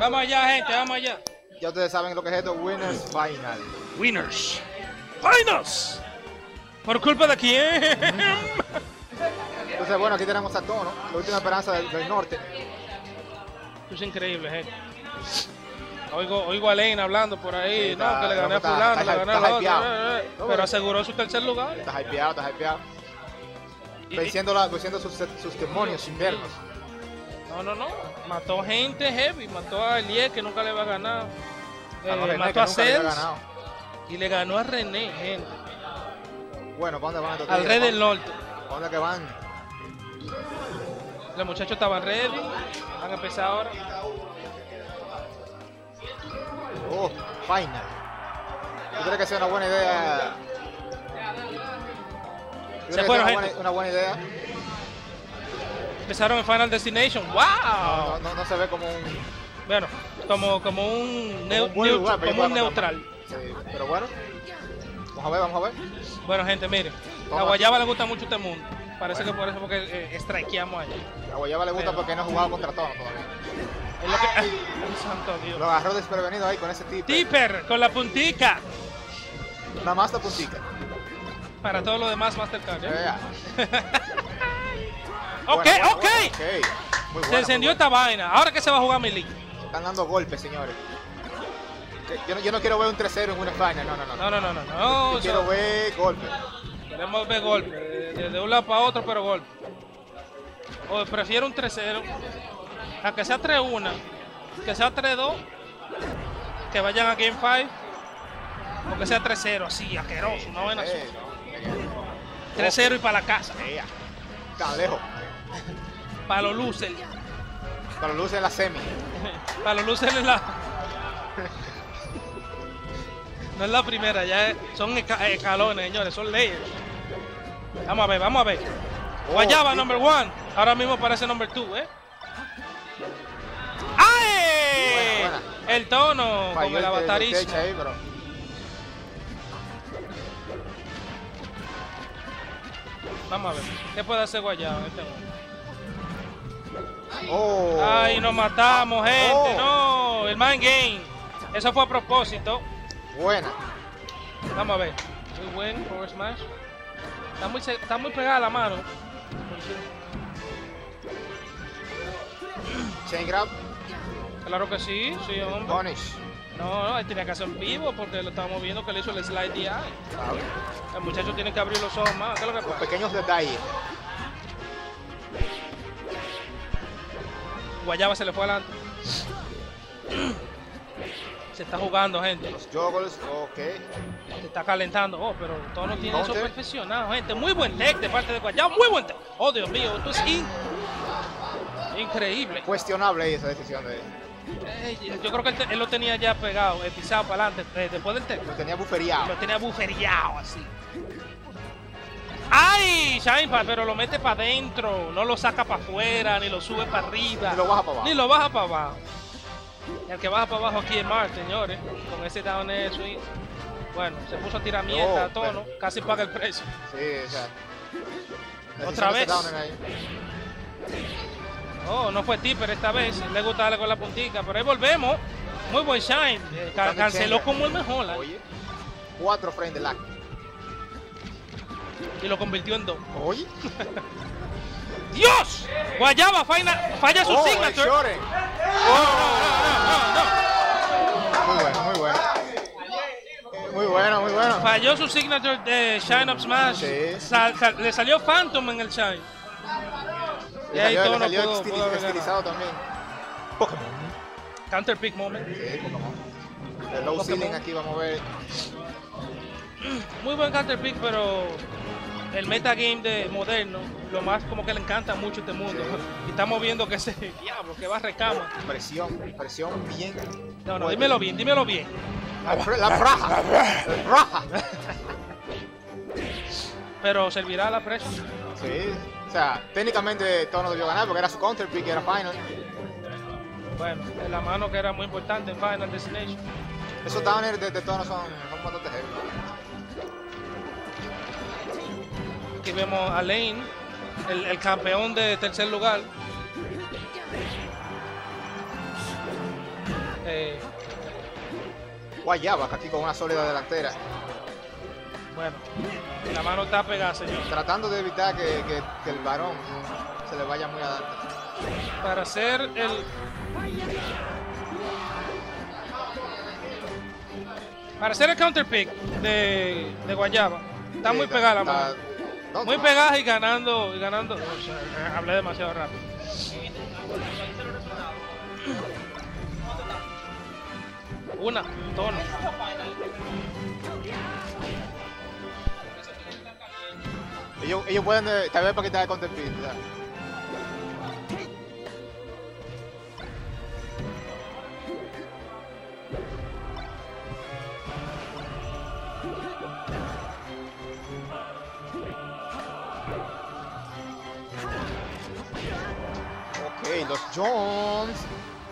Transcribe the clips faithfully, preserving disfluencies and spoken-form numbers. Vamos allá, gente, vamos allá. Ya ustedes saben lo que es esto, Winners Final. Winners Finals. ¿Por culpa de quién? Entonces, bueno, aquí tenemos a Tono, la última esperanza del, del norte. Esto es increíble, gente. Oigo, oigo a Lane hablando por ahí, sí, está, no, que le gané a fulano, le gané a otra, pero aseguró su tercer lugar. Estás hypeado, estás hypeado. Venciendo, la, venciendo sus, sus demonios inviernos. No, no, no. Mató gente heavy. Mató a Elie, que nunca le va a ganar. Eh, René, mató a Cels. Y le ganó a René, gente. Bueno, ¿para dónde van? Al Rey del Norte. ¿Para dónde que van? Los muchachos estaban ready. Van a empezar ahora. Oh, final. Yo creo que sea una buena idea. Se fueron, una, buena, una buena idea. Empezaron en Final Destination. ¡Wow! No, no, no, no se ve como un... Bueno, como, como un, como un, buen lugar, como un neutral. Sí, pero bueno. Vamos a ver, vamos a ver. Bueno, gente, miren. A Guayaba le gusta mucho este mundo. Parece bueno. que por eso porque eh, strikeamos allá. A Guayaba le gusta pero... porque no ha jugado contra todos todavía. Es lo que... Ay, santo Dios. Lo agarró desprevenido ahí con ese tipper. Tipper, con la puntica. Nada más la puntica. Para todo lo demás, Mastercard. ¿Eh? Yeah. Ok, buena, buena, ok. Buena, ok. Buena, se encendió esta vaina. Ahora que se va a jugar Melee. Se están dando golpes, señores. Yo no, yo no quiero ver un tres cero en una final. No, no, no. No, no, no. no, no. Yo o sea, quiero ver golpes. Queremos ver golpes. De, de un lado para otro, pero golpes. O prefiero un tres cero. A que sea tres uno. Que sea tres dos. Que vayan a Game cinco. O que sea tres cero. Así, asqueroso. Una buena así. tres cero y para la casa. Yeah. Está lejos. Para los luces. Para los luces en la semi. Para los luces en la... No es la primera, ya son escalones, señores, son leyes. Vamos a ver, vamos a ver. Oh, Guayaba, sí. Number one. Ahora mismo parece number two, ¿eh? ¡Ay! Buena, buena. El Tono con el avatarismo. Vamos a ver, ¿qué puede hacer Guayaba? Este oh. Ay, nos matamos, gente. Oh. No, el mind game. Eso fue a propósito. Buena. Vamos a ver. Muy buen Power Smash. Está muy, está muy pegada a la mano. Chain Grab. Claro que sí, sí, hombre. Punish. No, no, él tenía que hacer vivo porque lo estábamos viendo que le hizo el slide D I. El muchacho tiene que abrir los ojos más. ¿Qué es lo que pasa? Los pequeños detalles. Guayaba se le fue adelante. Se está jugando, gente. Los juggles, ok. Se está calentando. Oh, pero todo no tiene eso perfeccionado, gente. Muy buen leg de parte de Guayaba. Muy buen leg. Oh, Dios mío, esto es in... increíble. Cuestionable esa decisión de él. Eh, yo creo que él, él lo tenía ya pegado, eh, pisado para adelante, eh, después del tema. Lo tenía buferiado. Lo tenía buferiado, así. ¡Ay! Shine, pero lo mete para adentro. No lo saca para afuera, ni lo sube para arriba. Ni lo baja para abajo. Ni lo baja para abajo. El que baja para abajo aquí es Marth, señores. Con ese down air swing. Bueno, se puso a tirar mierda a Tono. Pero... Casi paga el precio. Sí, exacto. Otra vez. Oh, no fue tipper esta vez, le gusta darle con la puntica, pero ahí volvemos. Muy buen Shine, eh, can canceló como el mejor. ¿Eh? Oye, cuatro frames de lag. Y lo convirtió en dos. Oye. ¡Dios! Guayaba falla, falla su oh, signature. Oh, no, no, no, no, no. Muy bueno, muy bueno. Muy bueno, muy bueno. Falló su signature de Shine Up Smash. Sí. Sal le salió Phantom en el Shine. Y ahí salió, todo no pudo, extili pudo estilizado también. Pokémon. Counter-Pick moment. Sí, Pokémon. El low Pokémon. Ceiling aquí, vamos a ver. Muy buen Counter-Pick, pero el metagame de moderno, lo más como que le encanta mucho este mundo. Sí. Y estamos viendo que ese diablo que va a recama. Presión, presión bien. No, no, dímelo bien, dímelo bien. La, la raja. La raja. Pero servirá la presión. Sí. O sea, técnicamente Tono debió ganar porque era su counter pick, era final. Bueno, en la mano que era muy importante en Final Destination. Esos downers de, de Tono son un montón de heavy. Aquí vemos a Lane, el, el campeón de tercer lugar. Entonces... Guayaba, aquí con una sólida delantera. Bueno, la mano está pegada, señor. Tratando de evitar que, que, que el varón se le vaya muy adelante. Para hacer el... Para hacer el counter-pick de, de Guayaba. Está sí, muy pegada la mano. No, muy no. pegada y ganando, y ganando... Uf, hablé demasiado rápido. Una, Tono. Ellos, ellos pueden, eh, tal vez para quitar el counter-pick. Los Jones.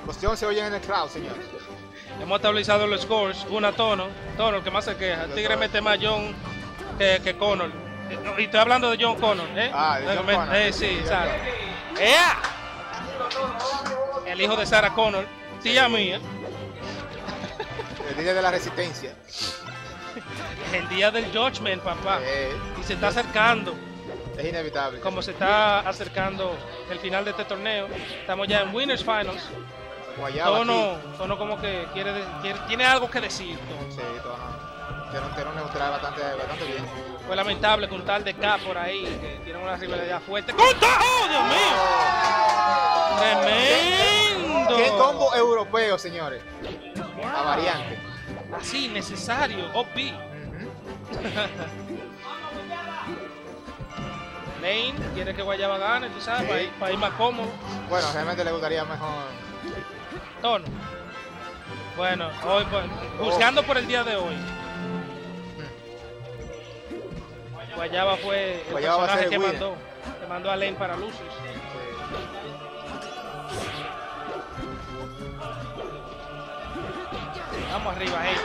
Los Jones se oyen en el crowd, señores. Hemos estabilizado los scores. Una Tono. Tono, que más se queja. El Tigre mete más John que, que Connor. Y estoy hablando de John Connor, ¿eh? Ah, de John me, Connor. Eh, sí, Sara. ¡Ea! El hijo de Sarah Connor. Sí, ya mía. El día de la resistencia. El día del judgment, papá. Eh, y se está acercando. Es inevitable. Como se está acercando el final de este torneo, estamos ya en Winners Finals. Guayaba Tono, Tono como que quiere, quiere, tiene algo que decir. Tono. Sí, Tono. Tono neutral bastante, bastante bien. Fue lamentable con tal de K por ahí, que tiene una rivalidad fuerte. ¡Oh, Dios mío! ¡Tremendo! ¡Qué combo europeo, señores! La variante. Así, necesario, O P. Lane quiere que Guayaba gane, tú sabes, sí. para, ir, para ir más cómodo. Bueno, realmente le gustaría mejor Tono. Bueno, hoy oh. buscando por el día de hoy. Mm. Guayaba fue el Guayaba personaje el que winner. mandó. Que mandó a Lane para luces. Sí. Vamos arriba, hey.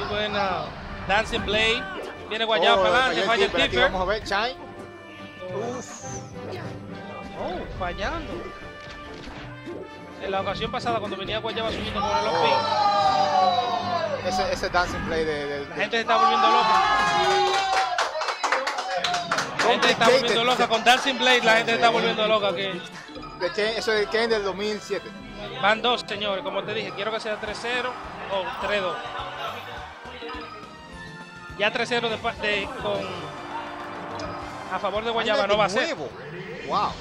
Muy buena Dancing Blade. Viene Guayaba oh, para adelante, falla el tipper. Aquí vamos a ver, Shine. Uf. Oh, fallando. En la ocasión pasada, cuando venía Guayaba subiendo por el O P, ese, ese dancing play de, de, de... La gente se está volviendo loca. La gente se está volviendo loca con dancing play. La gente se está volviendo loca aquí. Eso es el Ken del dos mil siete. Van dos, señores. Como te dije, quiero que sea tres cero o tres dos. Ya tres cero de, de, con... A favor de Guayaba no va a ser. Wow.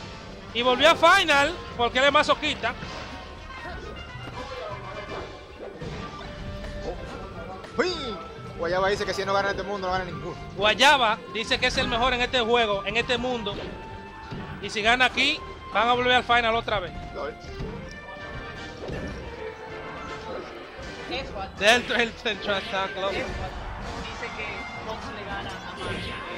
Y volvió a final porque él es masoquista. Oh. Guayaba dice que si no gana este mundo no gana ninguno. Guayaba dice que es el mejor en este juego, en este mundo. Y si gana aquí, van a volver al final otra vez. Dentro del Central Star Club. Dice que Fox le gana a Marth.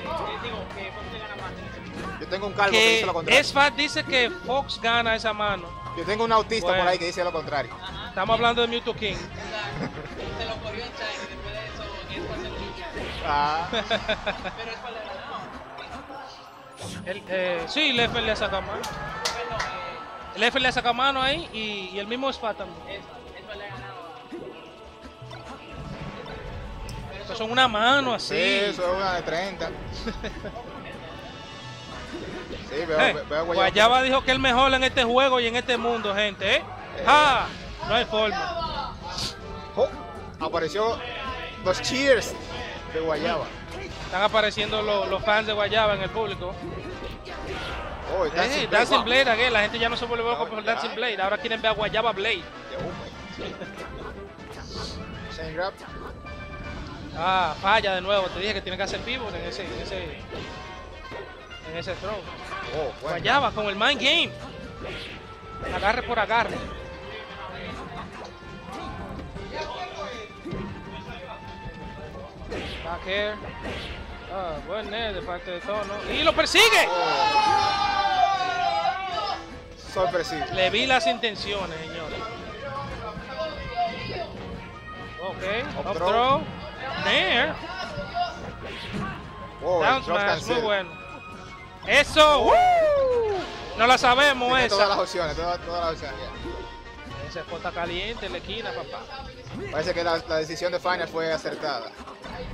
Yo tengo un calvo que, que dice lo contrario. Esfat dice que Fox gana esa mano. Yo tengo un autista bueno. por ahí que dice lo contrario. Ajá. Estamos hablando de Mewtwo King. Se lo corrió en Chain, después de eso, y Esfat se lo quitó. Pero Esfat le ganó. Eh, sí, Lefer le ha sacado mano. Lefer le ha sacado mano ahí y, y el mismo Esfat también. Esfat le ha ganado. Eso son una mano así. Sí, eso es una de treinta. Sí, veo, hey, veo Guayaba. Guayaba dijo que es el mejor en este juego y en este mundo, gente, ¿eh? eh. ¡Ah! No hay forma. Oh, apareció los cheers de Guayaba. Están apareciendo los, los fans de Guayaba en el público. Oh, el Dancing, eh, Blade. Dancing Blade, again. La gente ya no se volvió loco por el Dancing Blade. Ahora quieren ver a Guayaba Blade. Chain Grab. Ah, falla de nuevo. Te dije que tiene que hacer pivot en ese... En ese... En ese throw. Oh, bueno. Guayaba con el mind game. Agarre por agarre. Back air. Ah, buen net de parte de Tono. Y lo persigue. Oh. Sorpresivo. Le vi las intenciones, señores. Ok. Up, up throw. throw. There. Oh, down smash. Muy bueno. Eso, oh. ¡Woo! No la sabemos. Tiene esa. Todas las opciones, todas, todas las opciones. Yeah. Esa J caliente en la esquina, papá. Parece que la, la decisión de Final fue acertada.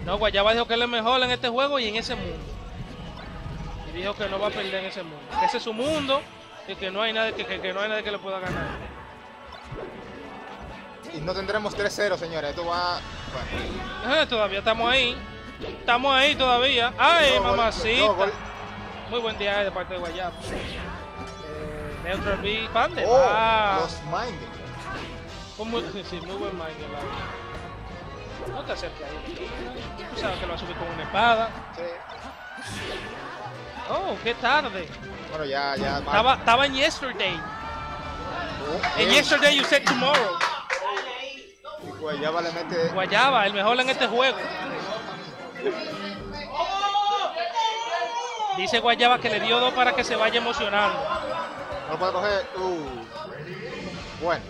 No, Guayaba dijo que él es mejor en este juego y en ese mundo. Y dijo que no va a perder en ese mundo. Que ese es su mundo y que no hay nadie que, que, que, no hay nadie que le pueda ganar. Y no tendremos tres cero, señores. Esto va... Bueno. Eh, todavía estamos ahí. Estamos ahí todavía. ¡Ay, no, mamacita! No, no, muy buen día de parte de Guayaba. Neutral B, Pande. Oh, ah. Los Minding. Muy, sí, muy buen Minding, la verdad. No te acerques ahí. Tú sabes que lo va a subir con una espada. Sí. Oh, qué tarde. Bueno, ya, ya. Estaba, estaba en yesterday. Oh, en yesterday you said tomorrow. Y Guayaba le mete... Guayaba, el mejor en este juego. Dice Guayaba que le dio dos para que se vaya emocionando. No lo puede coger. Uh. Bueno.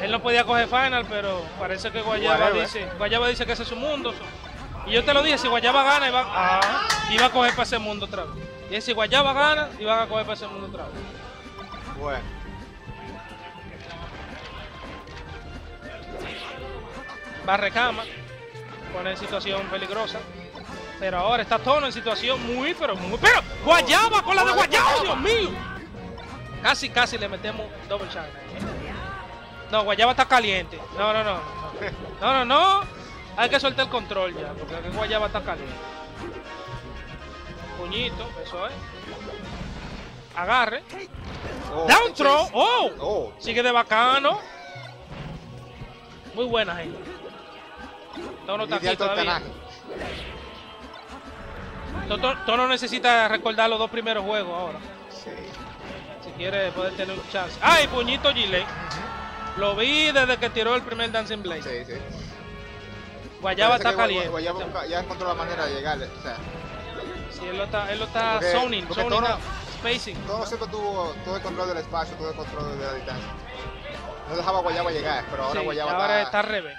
Él no podía coger Final, pero parece que Guayaba dice, Guayaba dice que ese es su mundo. Y yo te lo dije, si Guayaba gana, iba, ah, iba a coger para ese mundo otra vez. Y si Guayaba gana, iba a coger para ese mundo otra vez. Bueno. Barrecama. Pone en situación peligrosa. Pero ahora está Tono en situación muy, pero muy... ¡Pero! ¡Guayaba con la de Guayaba! ¡Dios mío! Casi, casi le metemos Double Shine. No, Guayaba está caliente. No, no, no. No, no, no. Hay que soltar el control ya, porque Guayaba está caliente. Puñito, eso es. Agarre. Oh, ¡Down throw! Oh. ¡Oh! Sigue de bacano. Muy buena, gente. Tono está aquí todavía. Tono necesita recordar los dos primeros juegos ahora. Sí. Si quiere poder tener un chance. ¡Ay, puñito Gile! Lo vi desde que tiró el primer Dancing Blade. Sí, sí. Guayaba está caliente. Guayaba ya encontró la manera de llegarle. O sea. Sí, él lo está, él lo está porque, zoning, porque zoning Tono, spacing. Tono siempre tuvo todo el control del espacio, todo el control de la distancia. No dejaba a Guayaba llegar, pero ahora sí, Guayaba ahora está... está al revés.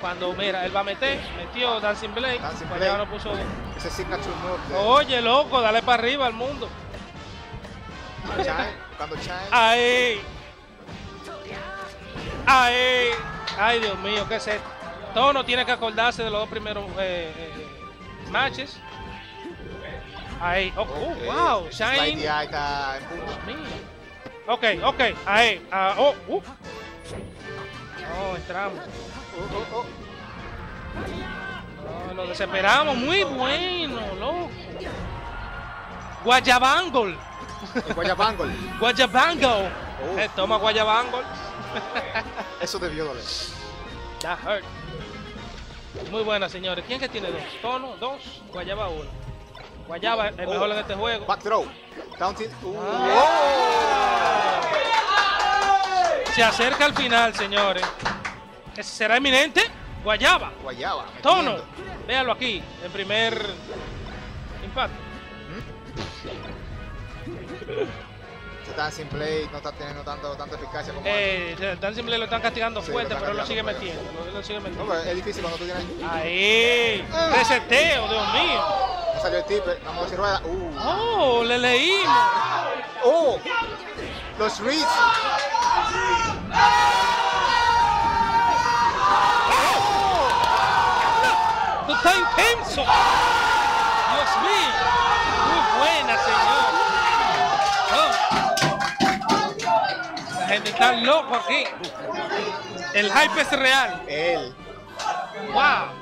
Cuando mira, él va a meter, metió Dancing Blade, Dancing Blade. No puso... Ese signature move. Oye, loco, dale para arriba al mundo. Cuando Shine, cuando Shine. ¡Ay! ¡Ay! ¡Ay, Dios mío! ¿Qué es esto? Tono tiene que acordarse de los dos primeros eh, eh, matches. ¡Ay! ¡Oh, okay. Oh wow! Shine. Ok, ok. ¡Ay! Ah, ¡Oh! Uh. ¡Oh, entramos! Uh, uh, uh. Oh, lo desesperamos, muy bueno, loco. Guayabangol. Guayabangol. Guayabangol. Oh. Eh, toma Guayabangol. Eso debió doler. That hurt. Muy buena, señores. ¿Quién que tiene dos? Tono, dos. Guayaba, uno. Guayaba, el oh. mejor en este juego. Back throw. Counting. Uh. Ah. Oh. Se acerca al final, señores. Será eminente. Guayaba. Guayaba. Tono. Entiendo. Véalo aquí. En primer impacto. ¿Mm? Dancing Blade no está teniendo tanto, tanta eficacia como eh, antes. Dancing Blade lo están castigando sí, fuerte, lo están pero castigando lo, sigue metiendo, lo, lo sigue metiendo. No, pero es difícil cuando tú tienes. Ahí. Ah. Reseteo, Dios mío. No salió el tipe. Vamos a decir rueda. Uh. Oh, le leímos. Oh. Los Reeds. ¡Tú estás intenso! ¡Dios mío! ¡Muy buena, señor! La gente está loco aquí. El hype es real. Él. ¡Wow!